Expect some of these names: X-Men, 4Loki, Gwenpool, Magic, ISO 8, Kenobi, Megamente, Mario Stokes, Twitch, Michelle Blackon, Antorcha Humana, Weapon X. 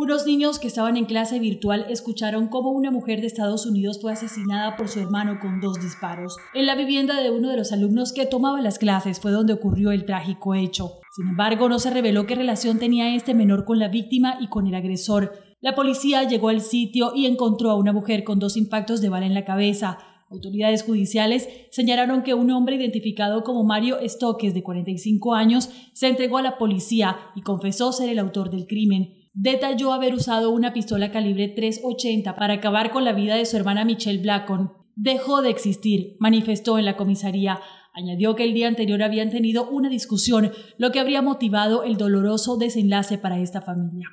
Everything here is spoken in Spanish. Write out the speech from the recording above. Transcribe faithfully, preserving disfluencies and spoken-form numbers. Unos niños que estaban en clase virtual escucharon cómo una mujer de Estados Unidos fue asesinada por su hermano con dos disparos. En la vivienda de uno de los alumnos que tomaba las clases fue donde ocurrió el trágico hecho. Sin embargo, no se reveló qué relación tenía este menor con la víctima y con el agresor. La policía llegó al sitio y encontró a una mujer con dos impactos de bala en la cabeza. Autoridades judiciales señalaron que un hombre identificado como Mario Stokes, de cuarenta y cinco años, se entregó a la policía y confesó ser el autor del crimen. Detalló haber usado una pistola calibre tres ochenta para acabar con la vida de su hermana Michelle Blackon. Dejó de existir, manifestó en la comisaría. Añadió que el día anterior habían tenido una discusión, lo que habría motivado el doloroso desenlace para esta familia.